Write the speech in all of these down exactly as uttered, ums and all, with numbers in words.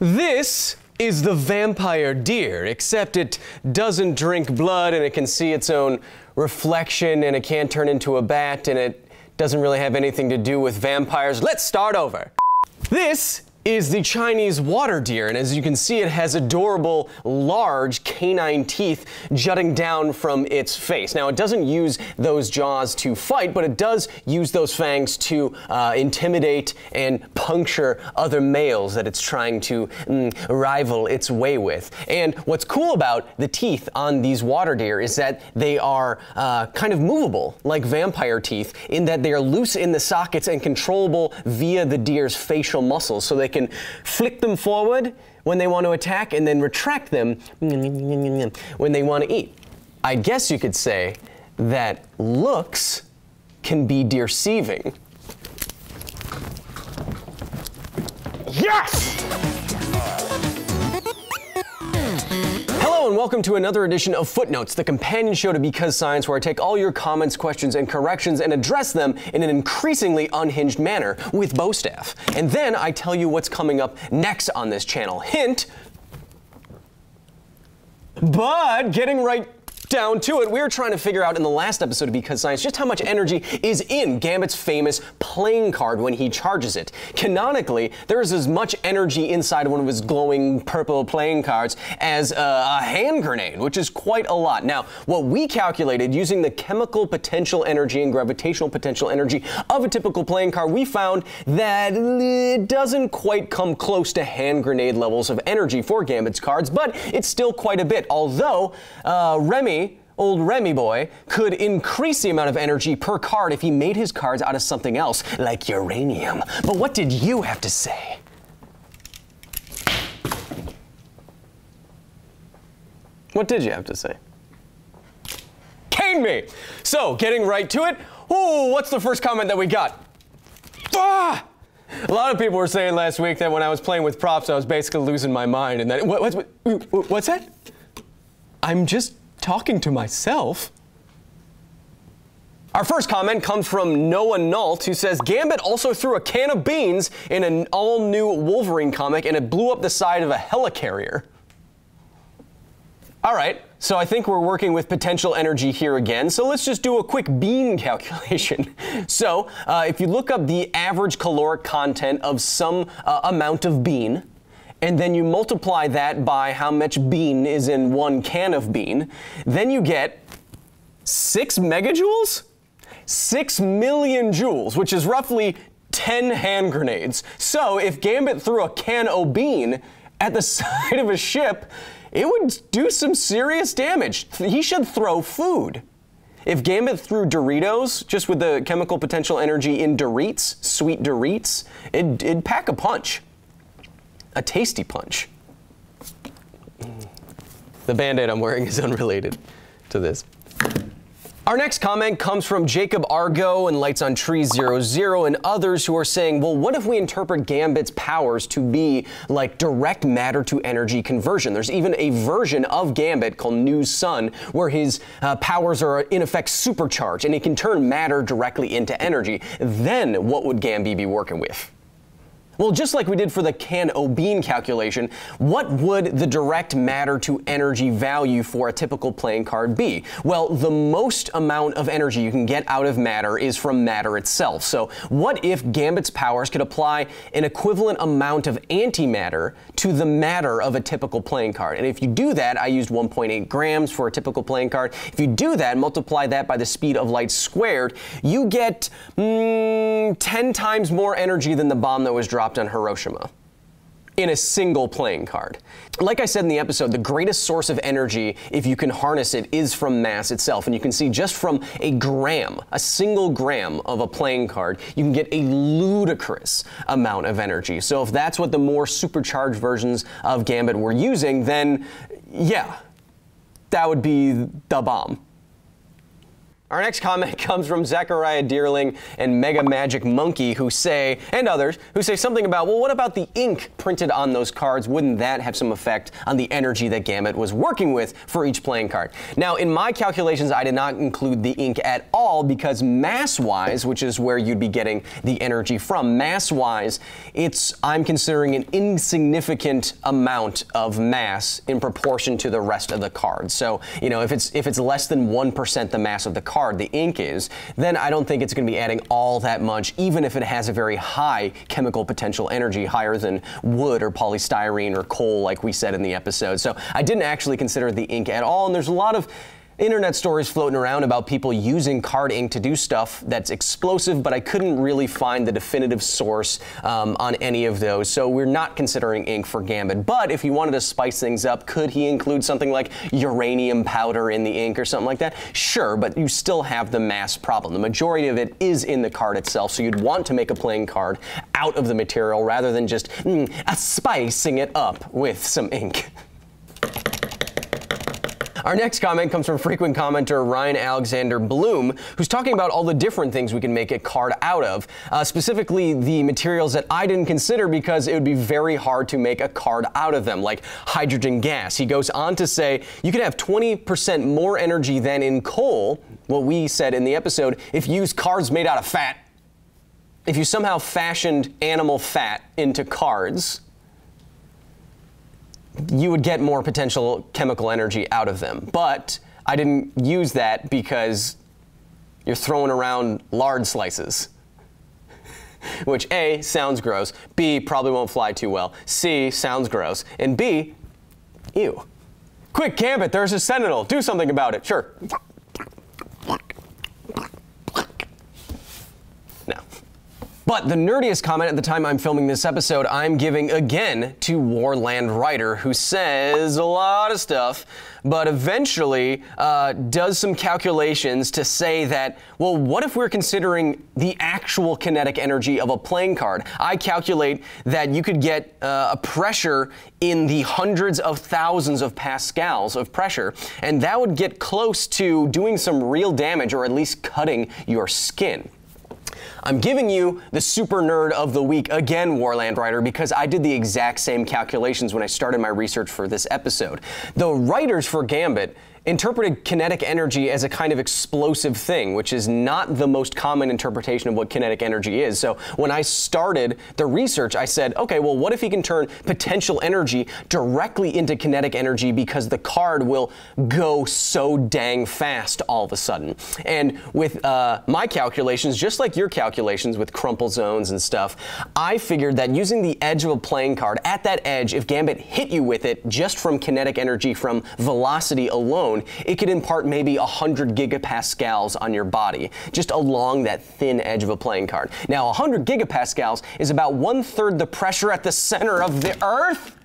This is the vampire deer, except it doesn't drink blood and it can see its own reflection and it can't turn into a bat and it doesn't really have anything to do with vampires. Let's start over. This is the Chinese water deer, and as you can see, it has adorable, large canine teeth jutting down from its face. Now, it doesn't use those jaws to fight, but it does use those fangs to uh, intimidate and puncture other males that it's trying to mm, rival its way with. And what's cool about the teeth on these water deer is that they are uh, kind of movable, like vampire teeth, in that they are loose in the sockets and controllable via the deer's facial muscles, so they can can flick them forward when they want to attack and then retract them when they want to eat. I guess you could say that looks can be deceiving. Yes! Hello and welcome to another edition of Footnotes, the companion show to Because Science, where I take all your comments, questions, and corrections and address them in an increasingly unhinged manner with Bo Staff. And then I tell you what's coming up next on this channel. Hint, but getting right down to it, we were trying to figure out in the last episode of Because Science just how much energy is in Gambit's famous playing card when he charges it. Canonically, there is as much energy inside one of his glowing purple playing cards as a, a hand grenade, which is quite a lot. Now, what we calculated using the chemical potential energy and gravitational potential energy of a typical playing card, we found that it doesn't quite come close to hand grenade levels of energy for Gambit's cards, but it's still quite a bit, although uh, Remy old Remy boy could increase the amount of energy per card if he made his cards out of something else, like uranium. But what did you have to say? What did you have to say? Cane me! So, getting right to it, ooh, what's the first comment that we got? Ah! A lot of people were saying last week that when I was playing with props, I was basically losing my mind, and that, what, what's, what, what's that? I'm just talking to myself. Our first comment comes from Noah Nault, who says, Gambit also threw a can of beans in an all-new Wolverine comic, and it blew up the side of a helicarrier. All right, so I think we're working with potential energy here again, so let's just do a quick bean calculation. So, uh, if you look up the average caloric content of some uh, amount of bean, and then you multiply that by how much bean is in one can of bean, then you get six megajoules? Six million joules, which is roughly ten hand grenades. So if Gambit threw a can of bean at the side of a ship, it would do some serious damage. He should throw food. If Gambit threw Doritos, just with the chemical potential energy in Doritos, sweet Doritos, it'd, it'd pack a punch. A tasty punch. The band-aid I'm wearing is unrelated to this. Our next comment comes from Jacob Argo and Lights on Tree zero zero and others who are saying, well, what if we interpret Gambit's powers to be like direct matter to energy conversion? There's even a version of Gambit called New Sun where his uh, powers are in effect supercharged and he can turn matter directly into energy. Then what would Gambit be working with? Well, just like we did for the can-o-bean calculation, what would the direct matter to energy value for a typical playing card be? Well, the most amount of energy you can get out of matter is from matter itself. So what if Gambit's powers could apply an equivalent amount of antimatter to the matter of a typical playing card? And if you do that, I used one point eight grams for a typical playing card. If you do that, multiply that by the speed of light squared, you get mm, ten times more energy than the bomb that was dropped on Hiroshima in a single playing card. Like I said in the episode, the greatest source of energy, if you can harness it, is from mass itself. And you can see just from a gram, a single gram of a playing card, you can get a ludicrous amount of energy. So if that's what the more supercharged versions of Gambit were using, then yeah, that would be the bomb. Our next comment comes from Zachariah Deerling and Mega Magic Monkey, who say, and others, who say something about, well, what about the ink printed on those cards? Wouldn't that have some effect on the energy that Gambit was working with for each playing card? Now, in my calculations, I did not include the ink at all because mass-wise, which is where you'd be getting the energy from, mass-wise, it's, I'm considering an insignificant amount of mass in proportion to the rest of the card. So, you know, if it's, if it's less than one percent the mass of the card, the ink is, then I don't think it's going to be adding all that much, even if it has a very high chemical potential energy, higher than wood or polystyrene or coal, like we said in the episode. So I didn't actually consider the ink at all, and there's a lot of internet stories floating around about people using card ink to do stuff that's explosive, but I couldn't really find the definitive source um, on any of those, so we're not considering ink for Gambit. But if he wanted to spice things up, could he include something like uranium powder in the ink or something like that? Sure, but you still have the mass problem. The majority of it is in the card itself, so you'd want to make a playing card out of the material rather than just mm, spicing it up with some ink. Our next comment comes from frequent commenter Ryan Alexander Bloom, who's talking about all the different things we can make a card out of, uh, specifically the materials that I didn't consider because it would be very hard to make a card out of them, like hydrogen gas. He goes on to say, you could have twenty percent more energy than in coal, what we said in the episode, if you use cards made out of fat. If you somehow fashioned animal fat into cards, you would get more potential chemical energy out of them. But I didn't use that because you're throwing around lard slices, which A, sounds gross, B, probably won't fly too well, C, sounds gross, and B, ew. Quick, Gambit, there's a Sentinel, do something about it, sure. No. But the nerdiest comment at the time I'm filming this episode, I'm giving again to Warland Ryder, who says a lot of stuff, but eventually uh, does some calculations to say that, well, what if we're considering the actual kinetic energy of a playing card? I calculate that you could get uh, a pressure in the hundreds of thousands of pascals of pressure, and that would get close to doing some real damage or at least cutting your skin. I'm giving you the super nerd of the week again, Warland Ryder, because I did the exact same calculations when I started my research for this episode. The writers for Gambit interpreted kinetic energy as a kind of explosive thing, which is not the most common interpretation of what kinetic energy is. So when I started the research, I said, okay, well, what if he can turn potential energy directly into kinetic energy because the card will go so dang fast all of a sudden? And with uh, my calculations, just like your calculations with crumple zones and stuff, I figured that using the edge of a playing card, at that edge, if Gambit hit you with it just from kinetic energy from velocity alone, it could impart maybe one hundred gigapascals on your body, just along that thin edge of a playing card. Now, one hundred gigapascals is about one-third the pressure at the center of the Earth.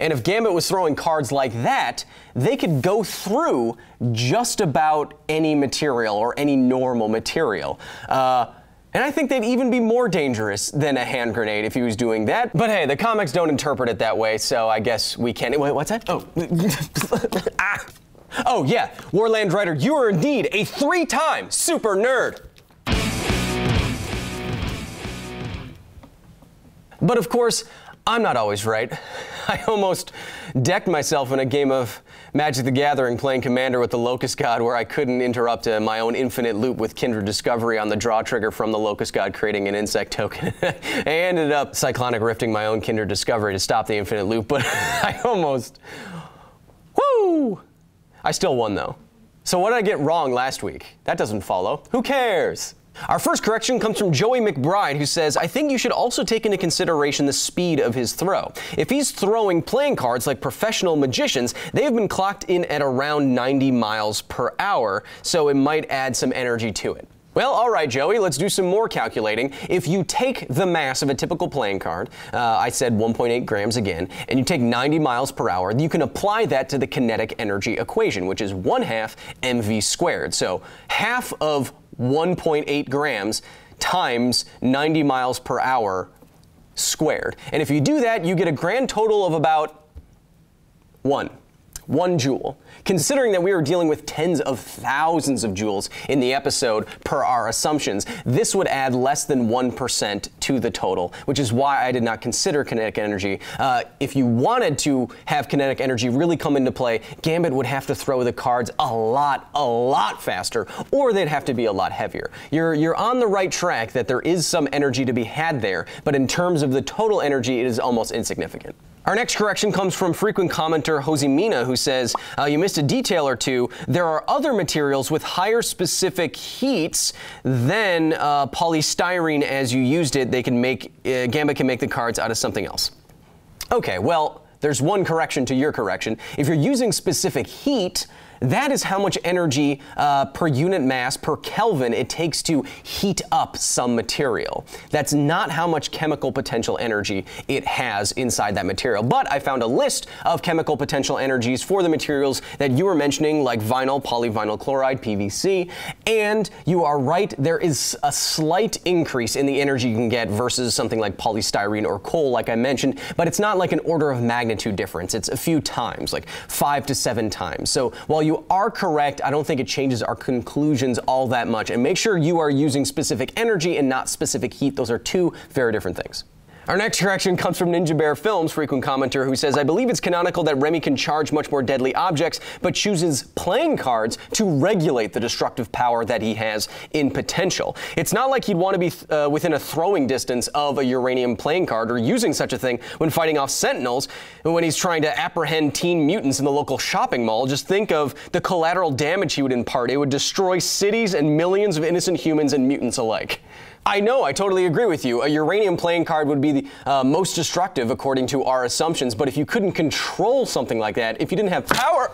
And if Gambit was throwing cards like that, they could go through just about any material or any normal material. Uh, And I think they'd even be more dangerous than a hand grenade if he was doing that. But hey, the comics don't interpret it that way, so I guess we can't. Wait, what's that? Oh. Ah. Oh yeah, Warland Ryder, you are indeed a three-time super nerd. But of course, I'm not always right. I almost decked myself in a game of Magic the Gathering playing Commander with the Locust God, where I couldn't interrupt uh, my own infinite loop with Kindred Discovery on the draw trigger from the Locust God, creating an insect token. I ended up cyclonic rifting my own Kindred Discovery to stop the infinite loop, but I almost, woo! I still won, though. So what did I get wrong last week? That doesn't follow. Who cares? Our first correction comes from Joey McBride, who says, I think you should also take into consideration the speed of his throw. If he's throwing playing cards like professional magicians, they've been clocked in at around ninety miles per hour, so it might add some energy to it. Well, all right, Joey, let's do some more calculating. If you take the mass of a typical playing card, uh, I said one point eight grams again, and you take ninety miles per hour, you can apply that to the kinetic energy equation, which is one half mv squared. So half of one point eight grams times ninety miles per hour squared. And if you do that, you get a grand total of about one. one joule. Considering that we were dealing with tens of thousands of joules in the episode per our assumptions, this would add less than one percent to the total, which is why I did not consider kinetic energy. Uh, if you wanted to have kinetic energy really come into play, Gambit would have to throw the cards a lot, a lot faster, or they'd have to be a lot heavier. You're, you're on the right track that there is some energy to be had there, but in terms of the total energy, it is almost insignificant. Our next correction comes from frequent commenter Hosimina, who says, uh, you missed a detail or two. There are other materials with higher specific heats than uh, polystyrene as you used it. They can make, uh, Gambit can make the cards out of something else. Okay, well, there's one correction to your correction. If you're using specific heat, that is how much energy uh, per unit mass, per Kelvin, it takes to heat up some material. That's not how much chemical potential energy it has inside that material. But I found a list of chemical potential energies for the materials that you were mentioning, like vinyl, polyvinyl chloride, P V C, and you are right, there is a slight increase in the energy you can get versus something like polystyrene or coal, like I mentioned, but it's not like an order of magnitude difference. It's a few times, like five to seven times. So while you are correct, I don't think it changes our conclusions all that much. And make sure you are using specific energy and not specific heat. Those are two very different things. Our next correction comes from Ninja Bear Films, frequent commenter, who says, I believe it's canonical that Remy can charge much more deadly objects, but chooses playing cards to regulate the destructive power that he has in potential. It's not like he'd want to be uh, within a throwing distance of a uranium playing card or using such a thing when fighting off Sentinels, and when he's trying to apprehend teen mutants in the local shopping mall. Just think of the collateral damage he would impart. It would destroy cities and millions of innocent humans and mutants alike. I know, I totally agree with you. A uranium playing card would be the uh, most destructive according to our assumptions, but if you couldn't control something like that, if you didn't have power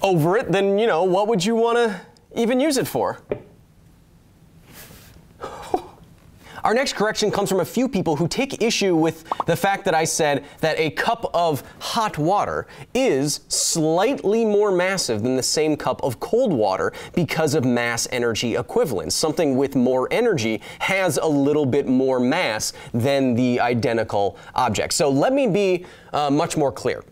over it, then, you know, what would you want to even use it for? Our next correction comes from a few people who take issue with the fact that I said that a cup of hot water is slightly more massive than the same cup of cold water because of mass energy equivalence. Something with more energy has a little bit more mass than the identical object. So let me be uh, much more clear.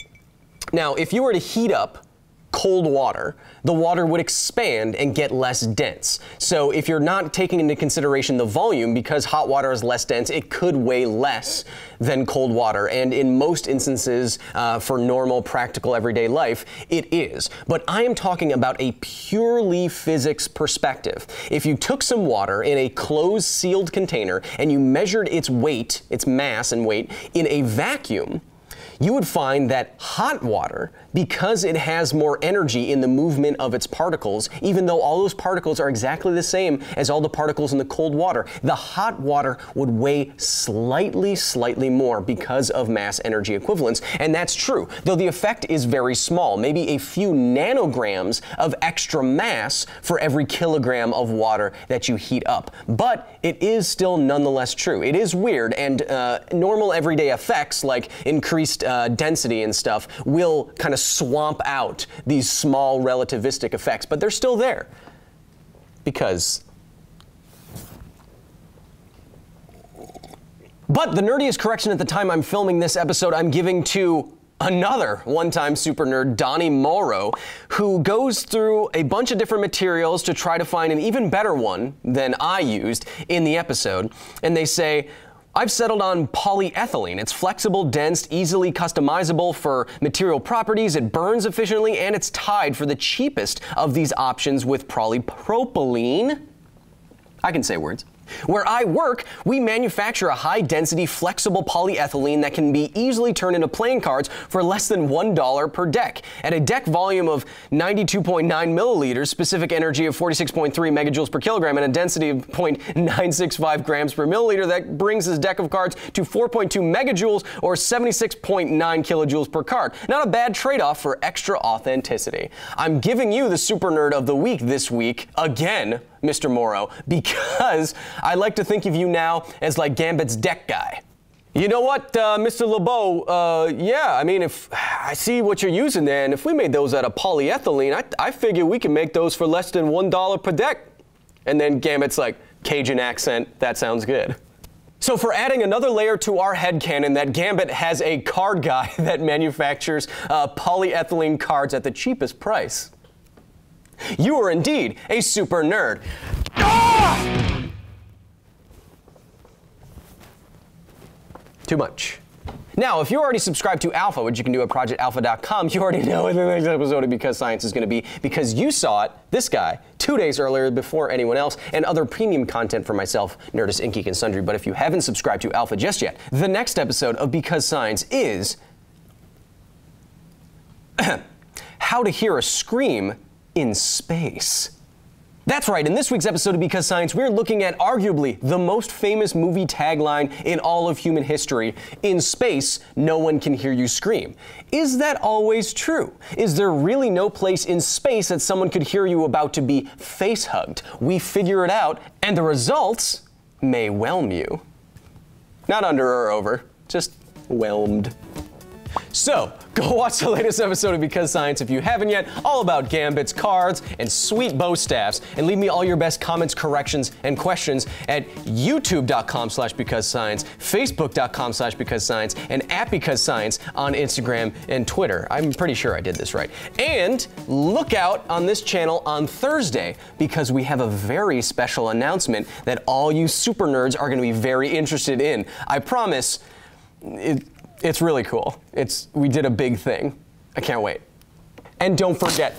Now, if you were to heat up cold water, the water would expand and get less dense. So if you're not taking into consideration the volume, because hot water is less dense, it could weigh less than cold water. And in most instances, uh, for normal, practical, everyday life, it is. But I am talking about a purely physics perspective. If you took some water in a closed, sealed container and you measured its weight, its mass and weight, in a vacuum, you would find that hot water, because it has more energy in the movement of its particles, even though all those particles are exactly the same as all the particles in the cold water, the hot water would weigh slightly, slightly more because of mass energy equivalence. And that's true, though the effect is very small, maybe a few nanograms of extra mass for every kilogram of water that you heat up. But it is still nonetheless true. It is weird, and uh, normal everyday effects like increased Uh, density and stuff will kind of swamp out these small relativistic effects, but they're still there because... But the nerdiest correction at the time I'm filming this episode, I'm giving to another one-time super nerd, Donnie Morrow, who goes through a bunch of different materials to try to find an even better one than I used in the episode, and they say, I've settled on polyethylene. It's flexible, dense, easily customizable for material properties, it burns efficiently, and it's tied for the cheapest of these options with polypropylene. I can say words. Where I work, we manufacture a high-density, flexible polyethylene that can be easily turned into playing cards for less than one dollar per deck. At a deck volume of ninety-two point nine milliliters, specific energy of forty-six point three megajoules per kilogram, and a density of zero point nine six five grams per milliliter, that brings this deck of cards to four point two megajoules or seventy-six point nine kilojoules per card. Not a bad trade-off for extra authenticity. I'm giving you the Super Nerd of the Week this week, again, Mister Morrow, because I like to think of you now as like Gambit's deck guy. You know what, uh, Mister LeBeau, uh, yeah, I mean, if I see what you're using there, and if we made those out of polyethylene, I, I figure we can make those for less than one dollar per deck. And then Gambit's like, Cajun accent, that sounds good. So for adding another layer to our headcanon that Gambit has a card guy that manufactures uh, polyethylene cards at the cheapest price. You are indeed a super nerd. Ah! Too much. Now, if you're already subscribed to Alpha, which you can do at Project Alpha dot com, you already know in the next episode of Because Science is going to be Because You Saw It, this guy, two days earlier before anyone else, and other premium content for myself, Nerdist, Ingeek, and Sundry. But if you haven't subscribed to Alpha just yet, the next episode of Because Science is How to Hear a Scream in Space. That's right, in this week's episode of Because Science, we're looking at arguably the most famous movie tagline in all of human history. In space, no one can hear you scream. Is that always true? Is there really no place in space that someone could hear you about to be face-hugged? We figure it out, and the results may whelm you. Not under or over, just whelmed. So, go watch the latest episode of Because Science if you haven't yet, all about Gambit's cards and sweet bow staffs, and leave me all your best comments, corrections, and questions at youtube dot com slash because science, facebook dot com slash because science, and at Because Science on Instagram and Twitter. I'm pretty sure I did this right. And look out on this channel on Thursday, because we have a very special announcement that all you super nerds are going to be very interested in. I promise, it, It's really cool. It's, we did a big thing. I can't wait. And don't forget,